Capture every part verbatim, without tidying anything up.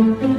We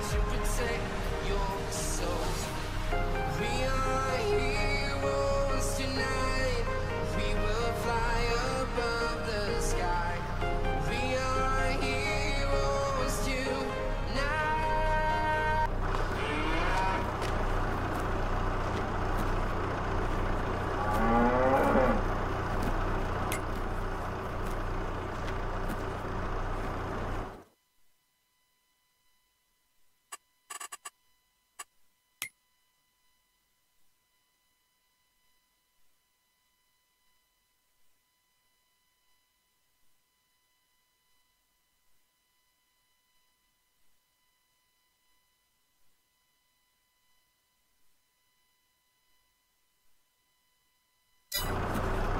to protect your soul. We are heroes tonight. We will fly above the sky. We are heroes tonight. Tonight.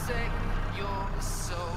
forsake your soul. Oh.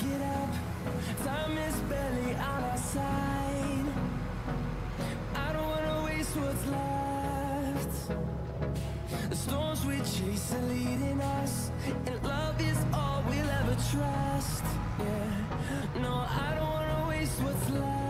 get up, time is barely on our side. I don't wanna waste what's left. The storms we chase are leading us, and love is all we'll ever trust. Yeah, no, I don't wanna waste what's left.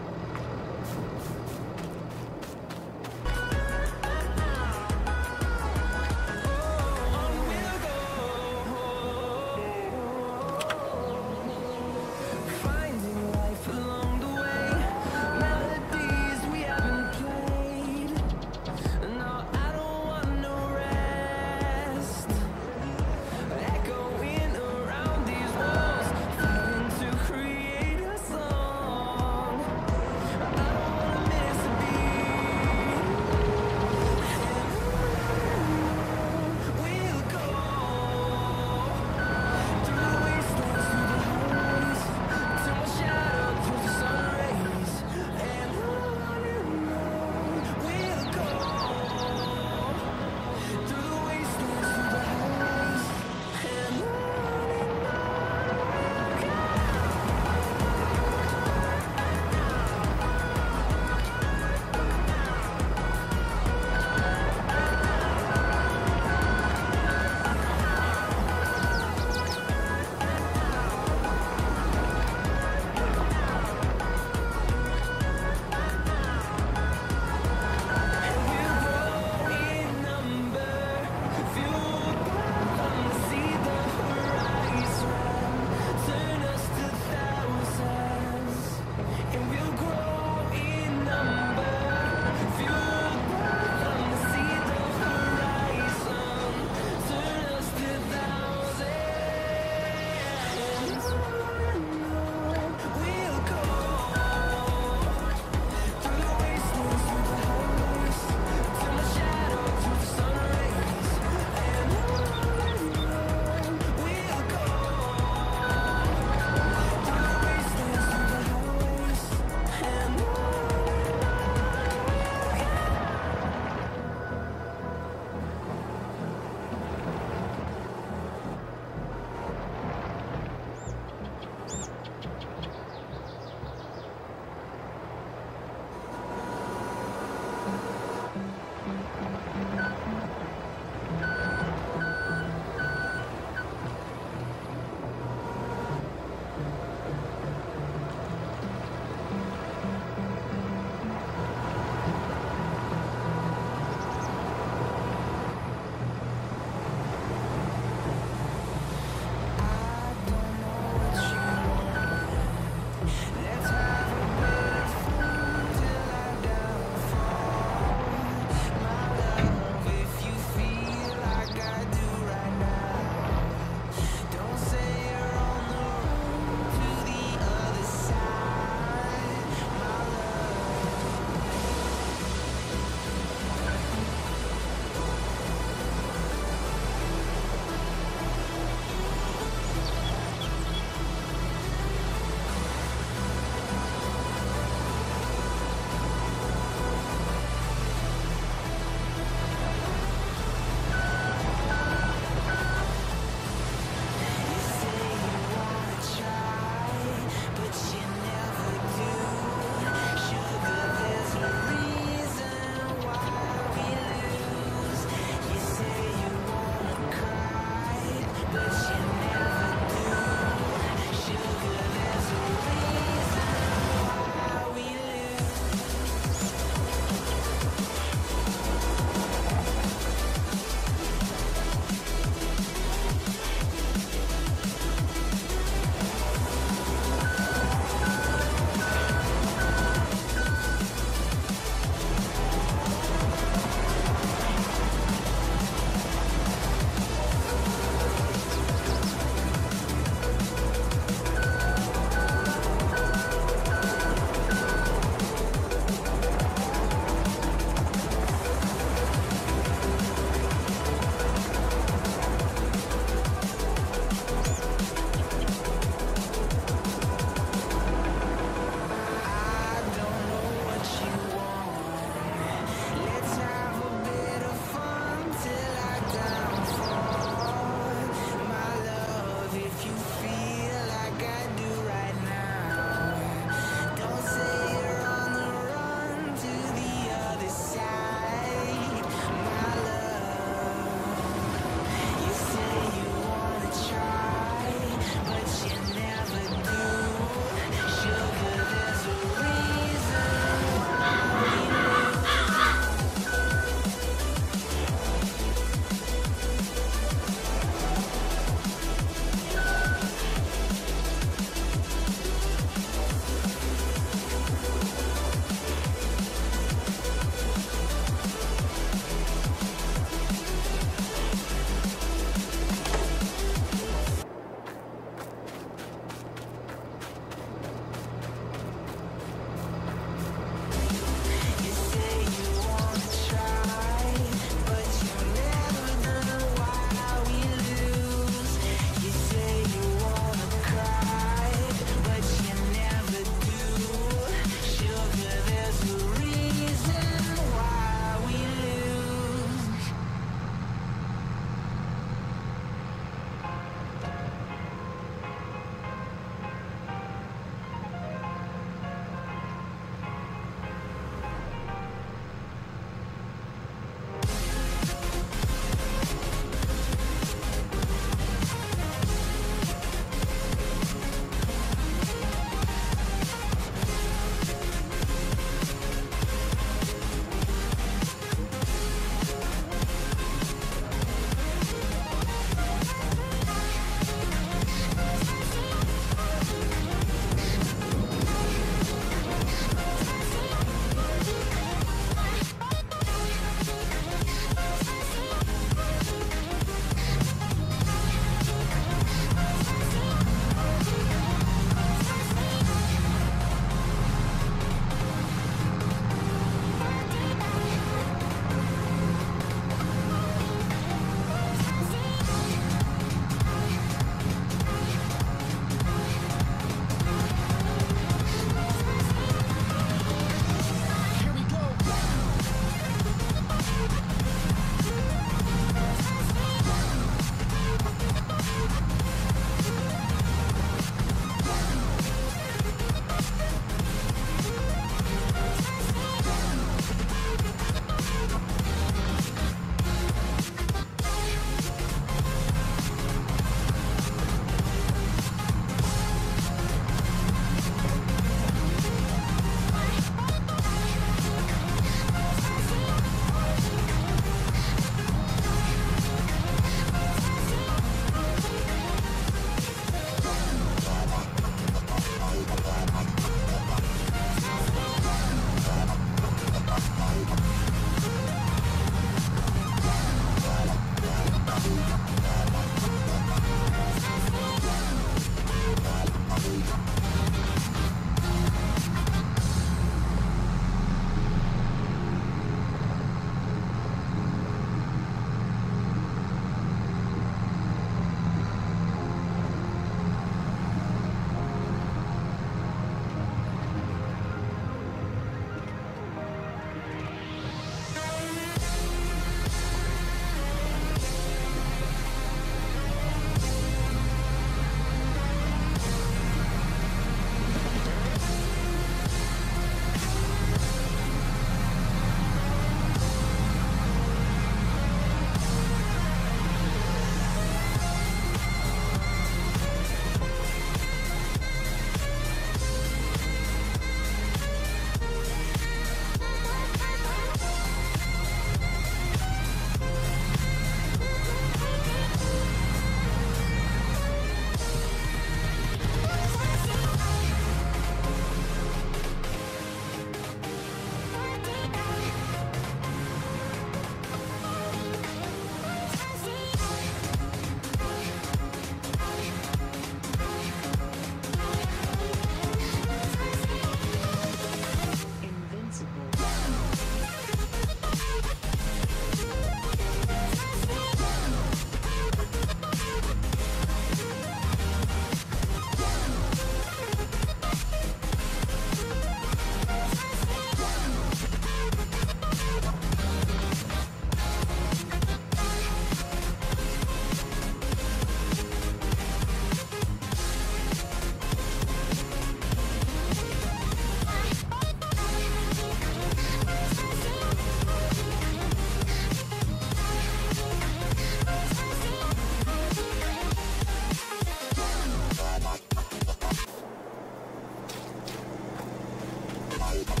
Two weeks.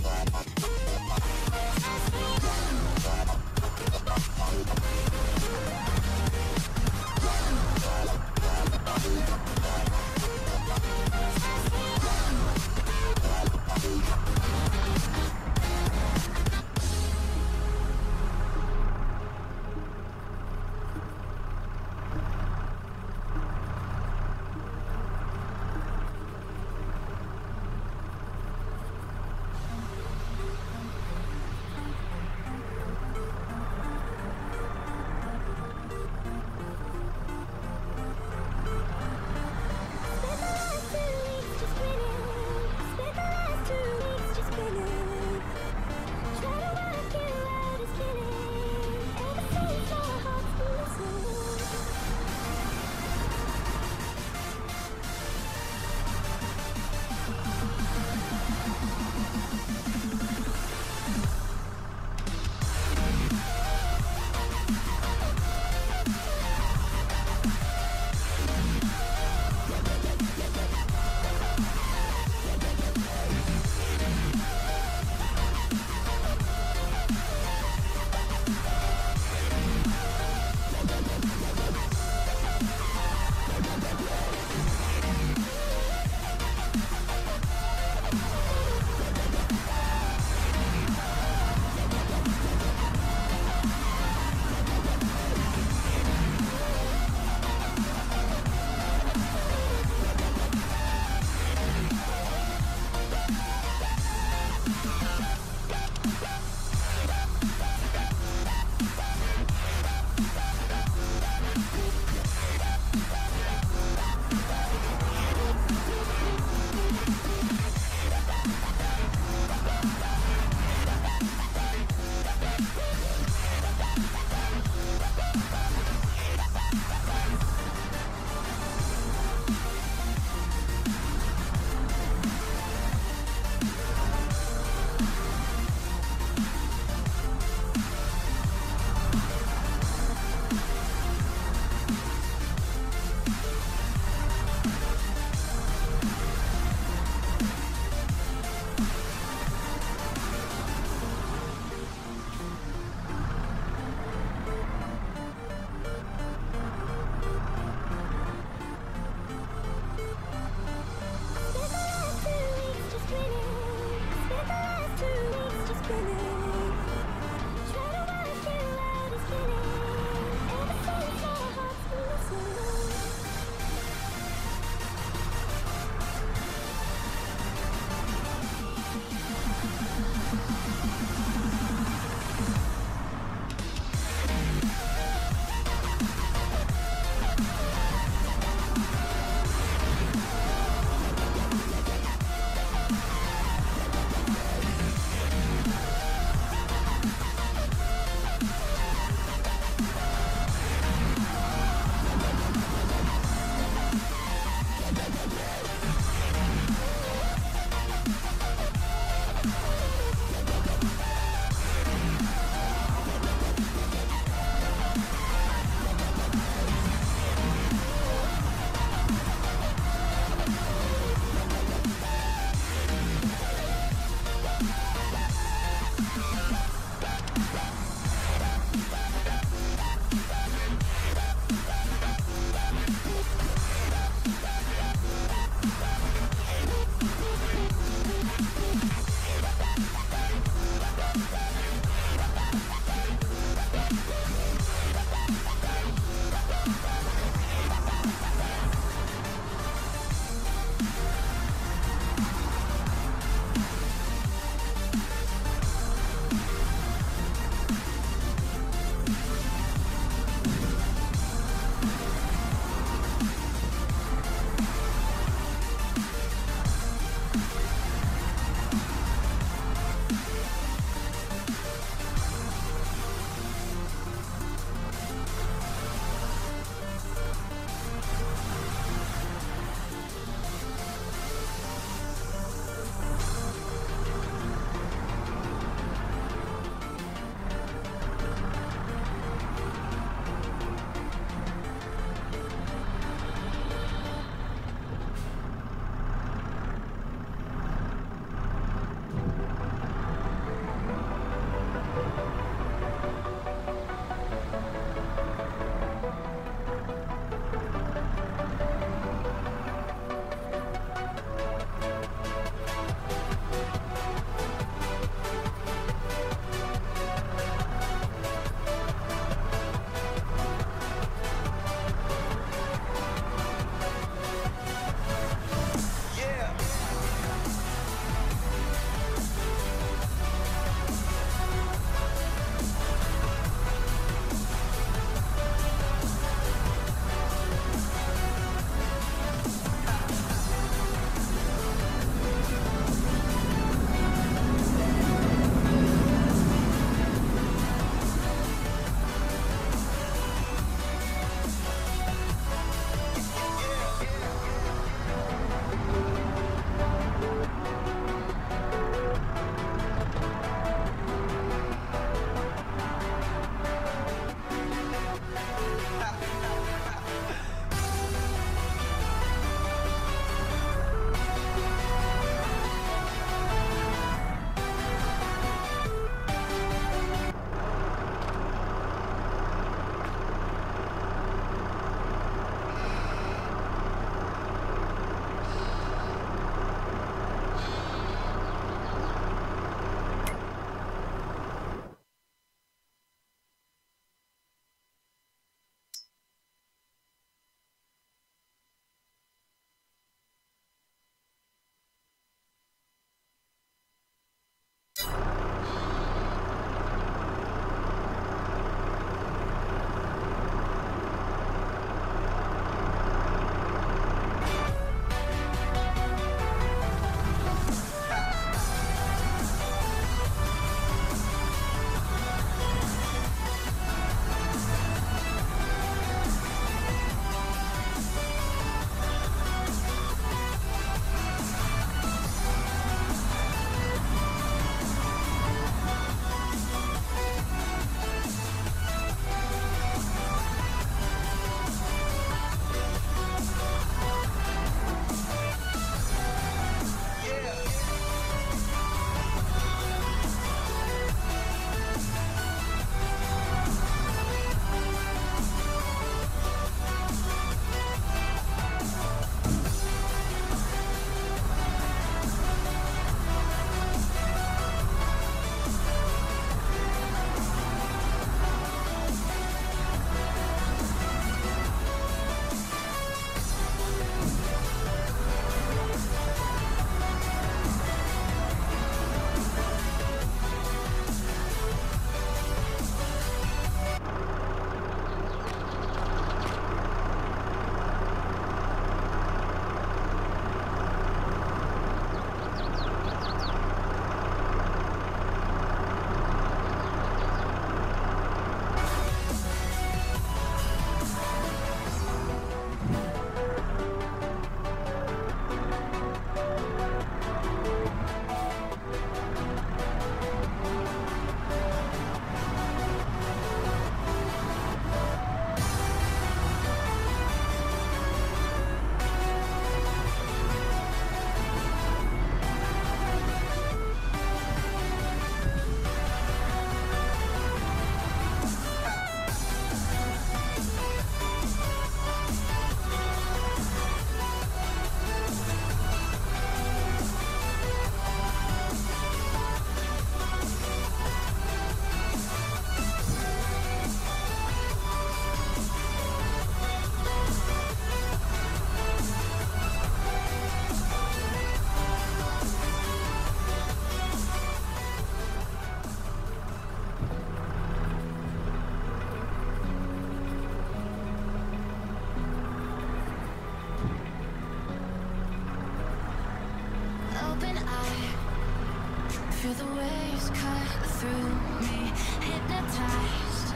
Feel the waves cut through me, hypnotized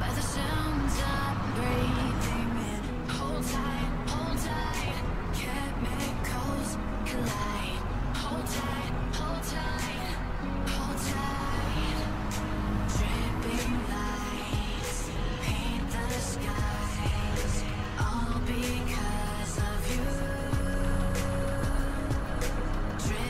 by the sounds I'm breathing in. Hold tight, hold tight, chemicals collide. Hold tight, hold tight, hold tight. Dripping lights paint the skies, all because of you.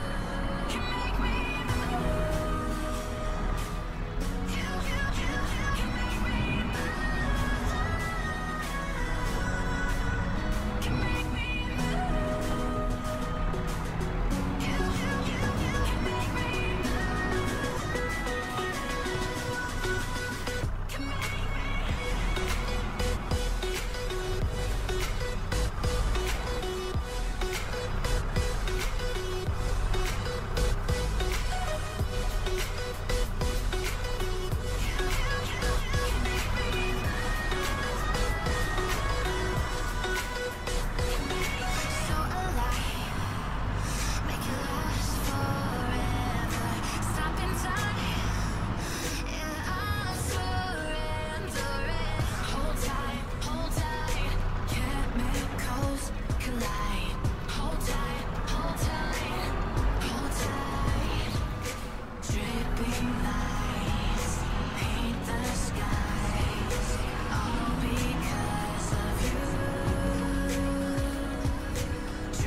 Dripping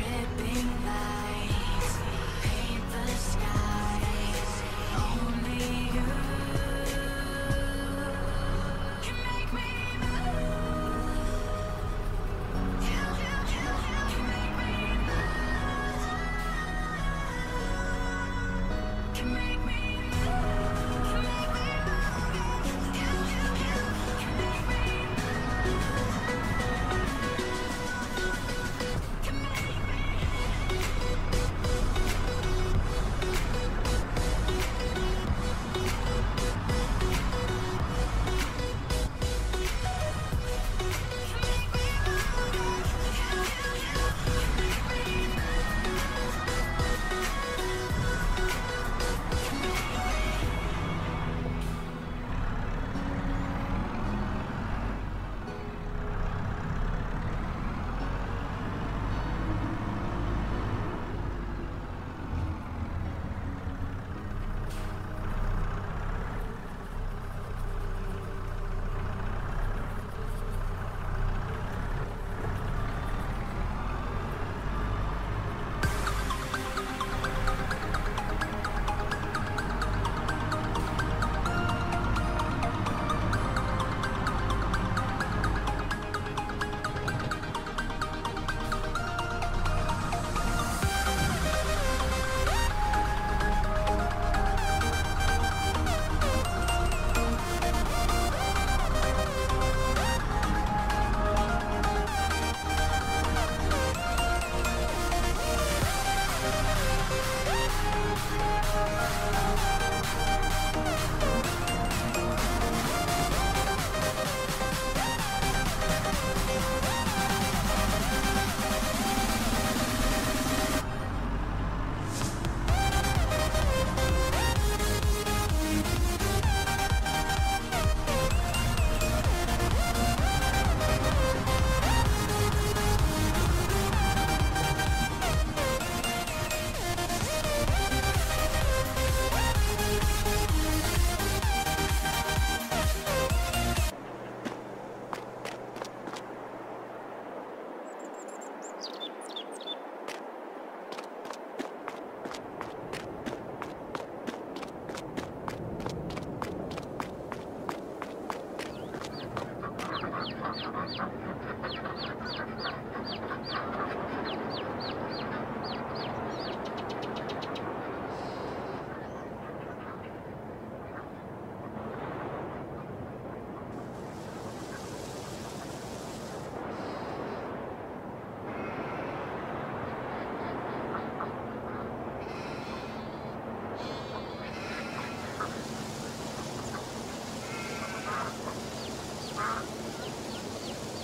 lights.